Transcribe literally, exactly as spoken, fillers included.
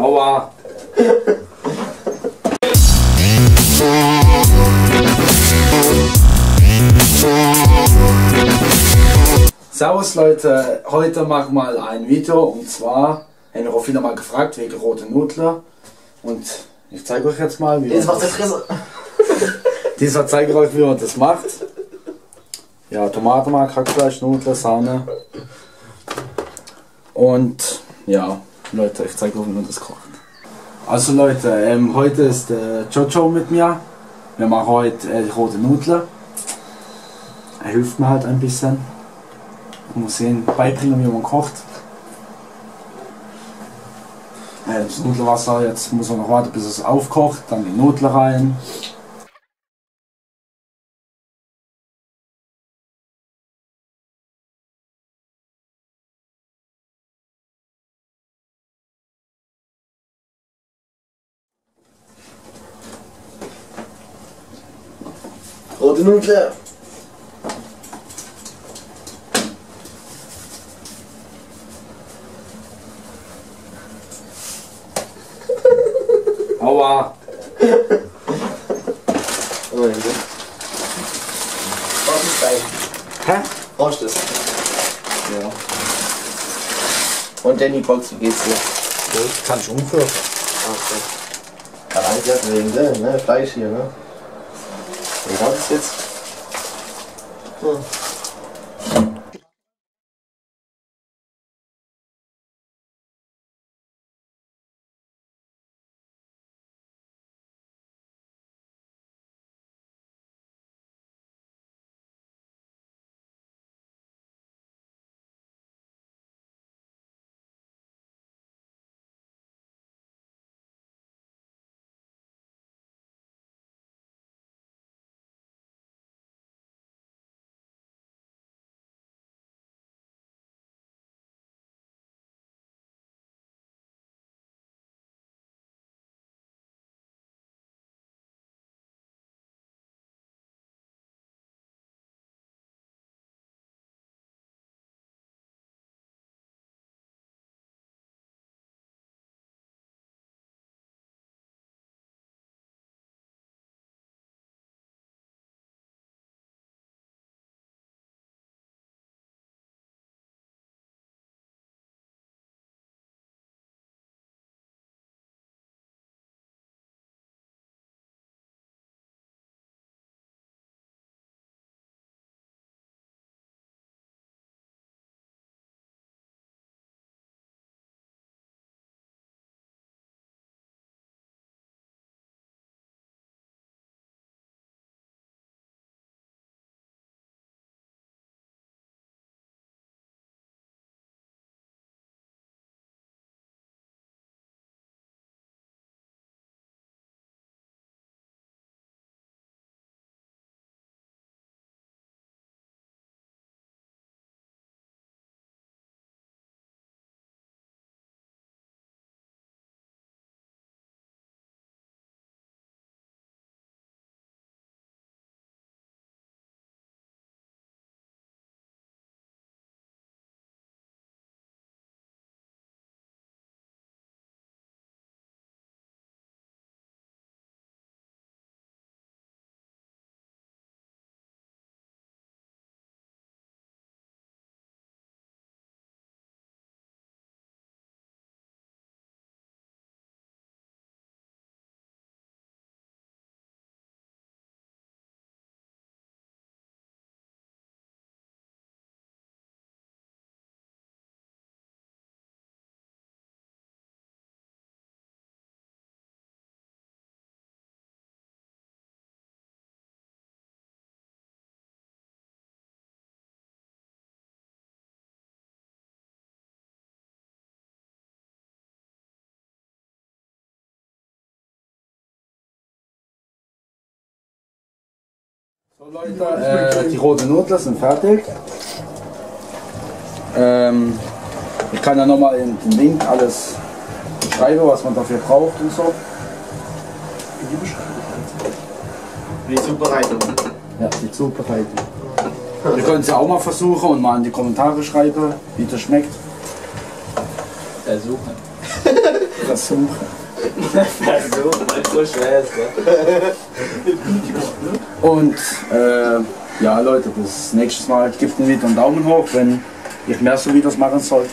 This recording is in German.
Aua. Servus Leute, heute machen wir mal ein Video und zwar haben wir auch wieder mal gefragt wegen roten Nudeln und ich zeige euch jetzt mal, wie jetzt macht der Fresse. Diesmal zeige ich euch, wie man das macht. Ja, Tomatenmark, Hackfleisch, Nudeln, Sahne und ja, Leute, ich zeige euch, wie man das kocht. Also Leute, ähm, heute ist äh, Jojo mit mir. Wir machen heute äh, rote Nudeln. Er hilft mir halt ein bisschen. Man muss sehen, beibringen, wie man kocht. Das Nudelwasser, jetzt muss man noch warten, bis es aufkocht, dann die Nudeln rein. Rote Nudeln! Aua! Oh mein Gott. Brauchst du das? Hä? Brauchst du das? Ja. Und DenniBox, wie geht's dir? Das kann ich umführen. Okay. Kann eigentlich das wegen dem, ne? Fleisch hier, ne? Wie war das jetzt? Hm. So Leute, äh, die roten Nudeln sind fertig. Ähm, ich kann ja nochmal in den Link alles schreiben, was man dafür braucht und so. Wie die Beschreibung? Die Zubereitung. Ja, die Zubereitung. Wir können es ja auch mal versuchen und mal in die Kommentare schreiben, wie das schmeckt. Versuchen. Versuchen. Versuchen, weil es so schwer ist. Ne? Und äh, ja Leute, das nächste Mal gebt mir wieder einen Daumen hoch, wenn ich mehr so Videos machen soll.